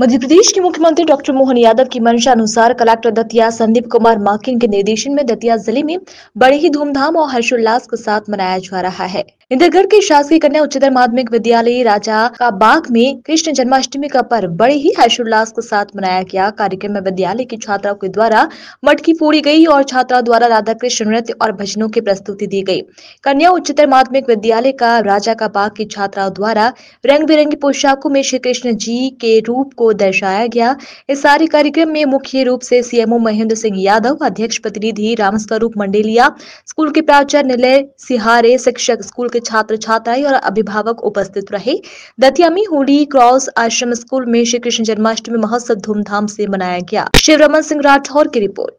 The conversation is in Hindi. मध्य प्रदेश के मुख्यमंत्री डॉक्टर मोहन यादव की मंशा अनुसार कलेक्टर दतिया संदीप कुमार माकिन के निर्देशन में दतिया जिले में बड़े ही धूमधाम और हर्षोल्लास के साथ मनाया जा रहा है। इंदिरगढ़ के शासकीय कन्या उच्चतर माध्यमिक विद्यालय राजा का बाग में कृष्ण जन्माष्टमी का पर्व बड़े ही हर्षोल्लास के साथ मनाया गया। कार्यक्रम में विद्यालय की छात्राओं के द्वारा मटकी फोड़ी गई और छात्राओं द्वारा राधा कृष्ण नृत्य और भजनों की प्रस्तुति दी गई। कन्या उच्चतर माध्यमिक विद्यालय का राजा का बाग की छात्राओं द्वारा रंग बिरंगी पोशाकों में श्री कृष्ण जी के रूप को दर्शाया गया। इस सारे कार्यक्रम में मुख्य रूप से सीएमओ महेंद्र सिंह यादव, अध्यक्ष प्रतिनिधि रामस्वरूप मंडेलिया, स्कूल के प्राचार्य निलेश सिहारे, शिक्षक, स्कूल के छात्र छात्राएं और अभिभावक उपस्थित रहे। दतिया में होली क्रॉस आश्रम स्कूल में श्री कृष्ण जन्माष्टमी महोत्सव धूमधाम से मनाया गया। शिव रमन सिंह राठौर की रिपोर्ट।